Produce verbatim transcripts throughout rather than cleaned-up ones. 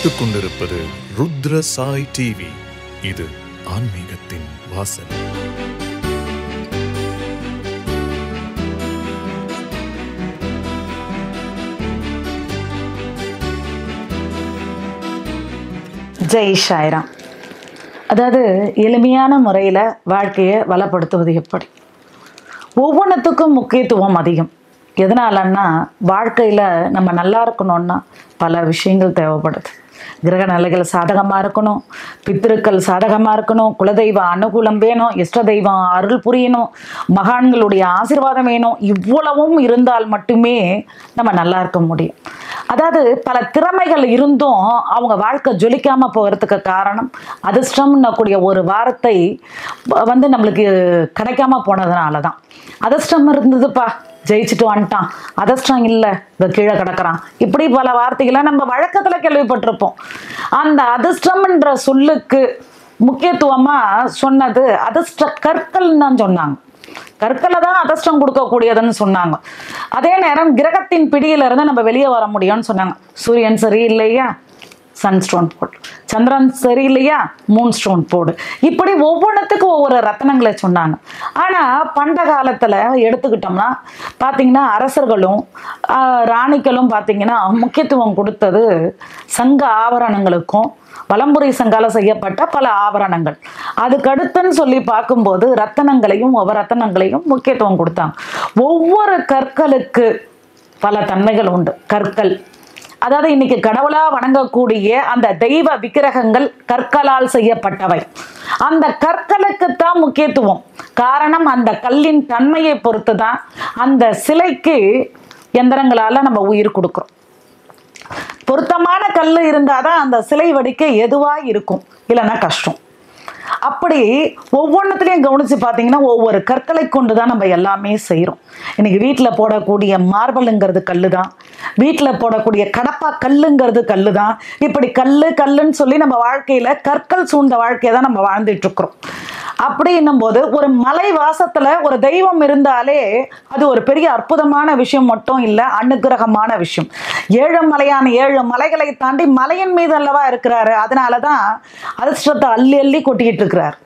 பார்த்துக் கொண்டிருப்பது ருத்ர சாய் டிவி. இது ஆன்மீகத்தின் வாசல். ஜெய் சாய்ராம். அதாவது எளிமையான முறையில் வாழ்க்கையை வளப்படுத்துவது எப்படி? ஒவ்வொன்றுத்துக்கும் முக்கியத்துவம் அதிகம். எதனாலன்னா, வாழ்க்கையில் நம்ம நல்லா இருக்கணும்னா பல விஷயங்கள் தேவைப்படுது. கிரக நிலைகள் சாதகமாக இருக்கணும், பித்திருக்கள் சாதகமாக இருக்கணும், குலதெய்வ அனுகூலம் வேணும், இஷ்ட தெய்வம் அருள் புரியணும், மகான்களுடைய ஆசீர்வாதம் வேணும். இவ்வளவும் இருந்தால் மட்டுமே நம்ம நல்லா இருக்க முடியும். அதாவது பல திறமைகள் இருந்தும் அவங்க வாழ்க்கை ஜொலிக்காமல் போகிறதுக்கு காரணம் அதிர்ஷ்டம்னு கூடிய ஒரு வார்த்தை வந்து நம்மளுக்கு கிடைக்காம போனதுனால தான். அதிர்ஷ்டம் இருந்ததுப்பா, ஜெயிச்சுட்டு வந்துட்டான், அதிர்ஷ்டம் இல்லை, இதை கீழே கிடக்கிறான், இப்படி பல வார்த்தைகளை நம்ம வழக்கத்தில் கேள்விப்பட்டிருப்போம். அந்த அதிர்ஷ்டம்ன்ற சொல்லுக்கு முக்கியத்துவமாக சொன்னது அதிர்ஷ்ட கற்கள்னு தான் சொன்னாங்க. கற்களை தான் அதிர்ஷ்டம் கொடுக்கக்கூடியதுன்னு சொன்னாங்க. அதே நேரம் கிரகத்தின் பிடியிலிருந்து நம்ம வெளியே வர முடியும்னு சொன்னாங்க. சூரியன் சரி இல்லையா, சன்ஸ்டோன் போடு, சந்திரன் சரி இல்லையா, மூன் ஸ்டோன் போடு, இப்படி ஒவ்வொன்றத்துக்கும் ஒவ்வொரு ரத்தனங்களை சொன்னாங்க. ஆனால் பண்ட காலத்தில் எடுத்துக்கிட்டோம்னா பார்த்திங்கன்னா, அரசர்களும் ராணிகளும் பார்த்திங்கன்னா முக்கியத்துவம் கொடுத்தது சங்க ஆபரணங்களுக்கும் பலம்புரி சங்கால செய்யப்பட்ட பல ஆபரணங்கள். அதுக்கடுத்துன்னு சொல்லி பார்க்கும்போது ரத்தனங்களையும் உபரத்தனங்களையும் முக்கியத்துவம் கொடுத்தாங்க. ஒவ்வொரு கற்களுக்கு பல தன்மைகள் உண்டு. கற்கள் அதாவது இன்னைக்கு கடவுளா வணங்கக்கூடிய அந்த தெய்வ விக்கிரகங்கள் கற்களால் செய்யப்பட்டவை. அந்த கற்களுக்குத்தான் முக்கியத்துவம். காரணம், அந்த கல்லின் தன்மையை பொறுத்து தான் அந்த சிலைக்கு எந்திரங்களால் நம்ம உயிர் கொடுக்குறோம். பொருத்தமான கல் இருந்தால் தான் அந்த சிலை வடிக்க எதுவாக இருக்கும், இல்லைன்னா கஷ்டம். அப்படி ஒவ்வொன்றத்துலேயும் கவனித்து பார்த்தீங்கன்னா, ஒவ்வொரு கற்களை கொண்டு தான் நம்ம எல்லாமே செய்கிறோம். இன்றைக்கி வீட்டில் போடக்கூடிய மார்பலுங்கிறது கல் தான், வீட்டில் போடக்கூடிய கடப்பா கல்லுங்கிறது கல் தான். இப்படி கல் கல்லுன்னு சொல்லி நம்ம வாழ்க்கையில் கற்கள் சூழ்ந்த வாழ்க்கையை தான் நம்ம வாழ்ந்துட்டுருக்குறோம். அப்படின்னும் போது ஒரு மலை வாசத்தில் ஒரு தெய்வம் இருந்தாலே அது ஒரு பெரிய அற்புதமான விஷயம் மட்டும் இல்லை, அனுகிரகமான விஷயம். ஏழு மலையான ஏழு மலைகளை தாண்டி மலையின் மீது அல்லவா இருக்கிறாரு. அதனால தான் அதிர்ஷ்டத்தை அள்ளி அள்ளி கொட்டிக்கிட்டு இருக்கிறார்.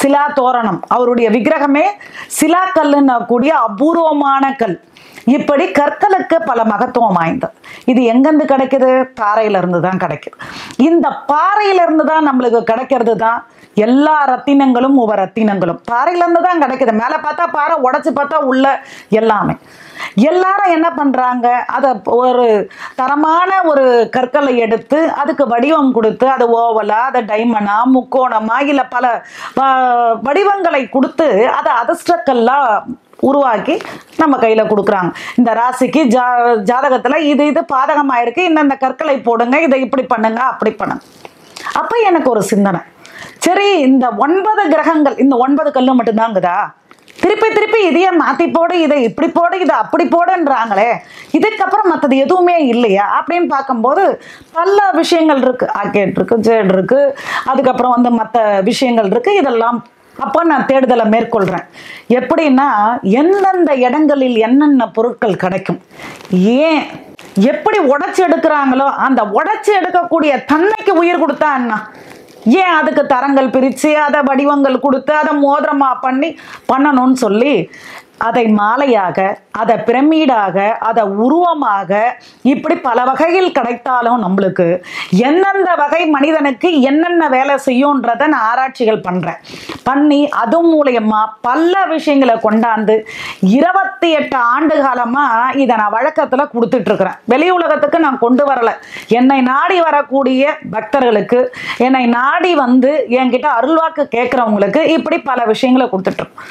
சிலா தோரணம், அவருடைய விக்கிரகமே சிலா கல்லுன்னா கூடிய அபூர்வமான கல். இப்படி கற்களுக்கு பல மகத்துவம் வாய்ந்தது. இது எங்கேருந்து கிடைக்கிது? பாறையிலேருந்து தான் கிடைக்கிது. இந்த பாறையிலேருந்து தான் நம்மளுக்கு கிடைக்கிறது தான் எல்லா ரத்தினங்களும் உப ரத்தினங்களும் பாறையிலேருந்து தான் கிடைக்கிது. மேலே பார்த்தா பாறை, உடச்சி பார்த்தா உள்ள எல்லாமே. எல்லாரும் என்ன பண்ணுறாங்க, அதை ஒரு தரமான ஒரு கற்களை எடுத்து அதுக்கு வடிவம் கொடுத்து, அது ஓவலா, அதை டைமண்டா, முக்கோணமா, இல்லை பல வடிவங்களை கொடுத்து அதை அதிர்ஷ்டக்கெல்லாம் உருவாக்கி நம்ம கையில் கொடுக்குறாங்க. இந்த ராசிக்கு ஜா ஜாதகத்தில் இது இது பாதகமாக இருக்குது, இந்த இந்த கற்களை போடுங்க, இதை இப்படி பண்ணுங்க, அப்படி பண்ணுங்க. அப்போ எனக்கு ஒரு சிந்தனை, சரி இந்த ஒன்பது கிரகங்கள், இந்த ஒன்பது கல்லு மட்டும்தாங்குதா? திருப்பி திருப்பி இதையே மாற்றி போடு, இதை இப்படி போடு, இதை அப்படி போடுன்றாங்களே, இதுக்கப்புறம் மற்றது எதுவுமே இல்லையா அப்படின்னு பார்க்கும்போது பல விஷயங்கள் இருக்குது. ஆர்கேட் இருக்குது, ஜேட் இருக்குது, அதுக்கப்புறம் வந்து மற்ற விஷயங்கள் இருக்குது. இதெல்லாம் அப்போ நான் தேடுதலை மேற்கொள்கிறேன். எப்படின்னா, எந்தெந்த இடங்களில் என்னென்ன பொருட்கள் கிடைக்கும், ஏன் எப்படி உடைச்சி எடுக்கிறாங்களோ அந்த உடைச்சி எடுக்கக்கூடிய தன்மைக்கு உயிர் கொடுத்தா என்ன, ஏன் அதுக்கு தரங்கள் பிரித்து அதை வடிவங்கள் கொடுத்து அதை மோதிரமாக பண்ணி பண்ணணும்னு சொல்லி அதை மாலையாக, அதை பிரமிடாக, அதை உருவமாக, இப்படி பல வகையில் கிடைத்தாலும் நம்மளுக்கு எந்தெந்த வகை மனிதனுக்கு என்னென்ன வேலை செய்யும்ன்றதை நான் ஆராய்ச்சிகள் பண்ணுறேன். பண்ணி அது மூலயமா பல விஷயங்களை கொண்டாந்து இருபத்தி எட்டு ஆண்டு காலமாக இதை நான் வழக்கத்தில் கொடுத்துட்ருக்குறேன். வெளி உலகத்துக்கு நான் கொண்டு வரலை. என்னை நாடி வரக்கூடிய பக்தர்களுக்கு, என்னை நாடி வந்து என்கிட்ட அருள்வாக்கு கேட்குறவங்களுக்கு இப்படி பல விஷயங்களை கொடுத்துட்ருக்கோம்.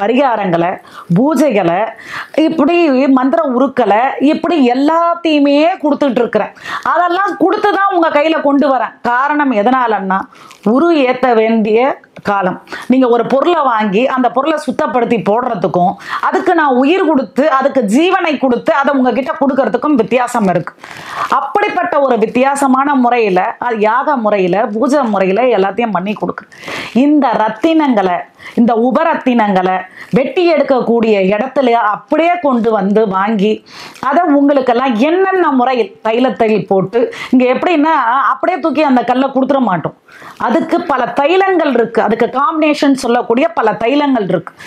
பரிகாரங்களை, பூஜைகளை, இப்படி மந்திர உருக்களை, இப்படி எல்லாத்தையுமே கொடுத்துட்டு இருக்கிறேன். அதெல்லாம் கொடுத்து தான் உங்கள் கையில் கொண்டு வரேன். காரணம் எதனாலன்னா, உரு ஏற்ற வேண்டிய காலம். நீங்கள் ஒரு பொருளை வாங்கி அந்த பொருளை சுத்தப்படுத்தி போடுறதுக்கும், அதுக்கு நான் உயிர் கொடுத்து அதுக்கு ஜீவனை கொடுத்து அதை உங்ககிட்ட கொடுக்கறதுக்கும் வித்தியாசம் இருக்குது. அப்படிப்பட்ட ஒரு வித்தியாசமான முறையில், அது யாக முறையில், பூஜை முறையில் எல்லாத்தையும் பண்ணி கொடுக்குறேன். இந்த ரத்தினங்களை, இந்த உபரத்தினங்களை, வெட்டி எடுக்கக்கூடிய இடத்துல அப்படியே கொண்டு வந்து வாங்கி அதை உங்களுக்கெல்லாம் என்னென்ன முறையில் தைலத்தை போட்டு இங்கே எப்படின்னா அப்படியே தூக்கி அந்த கல்லை கொடுத்துட மாட்டோம். அதுக்கு பல தைலங்கள் இருக்குது, அதுக்கு காம்பினேஷன் சொல்லக்கூடிய பல தைலங்கள் இருக்குது.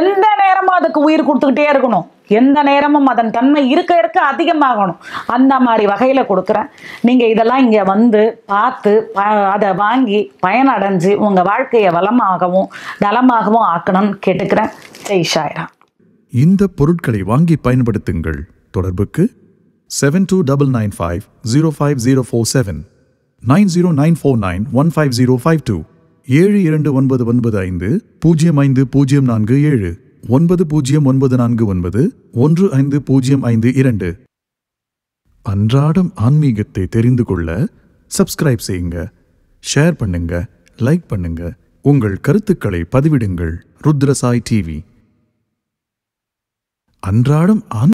எந்த நேரமும் அதுக்கு உயிர் கொடுத்துக்கிட்டே இருக்கணும், எந்த நேரமும் அதன் தன்மை இருக்க இருக்க அதிகமாகணும். அந்த மாதிரி வகையில் கொடுக்குறேன். நீங்கள் இதெல்லாம் இங்கே வந்து பார்த்து அதை வாங்கி பயனடைஞ்சு உங்கள் வாழ்க்கையை வளமாகவும் நலமாகவும் ஆக்கணும்னு கேட்டுக்கிறேன். ஜெய் சாய்ராம். இந்த பொருட்களை வாங்கி பயன்படுத்துங்கள். தொடர்புக்கு seven two double nine five zero five zero four seven nine zero nine four nine one five zero five two ஏழு இரண்டு ஒன்பது ஒன்பது ஐந்து பூஜ்ஜியம் ஐந்து பூஜ்ஜியம் நான்கு ஏழு ஒன்பது பூஜ்ஜியம் ஒன்பது நான்கு ஒன்பது ஒன்று ஐந்து பூஜ்ஜியம் ஐந்து இரண்டு. அன்றாடம் ஆன்மீகத்தை தெரிந்து கொள்ள சப்ஸ்கிரைப் செய்யுங்க, ஷேர் பண்ணுங்க, லைக் பண்ணுங்க. உங்கள் கருத்துக்களை பதிவிடுங்கள். ருத்ரசாய் டிவி அன்றாடம் ஆன்மீக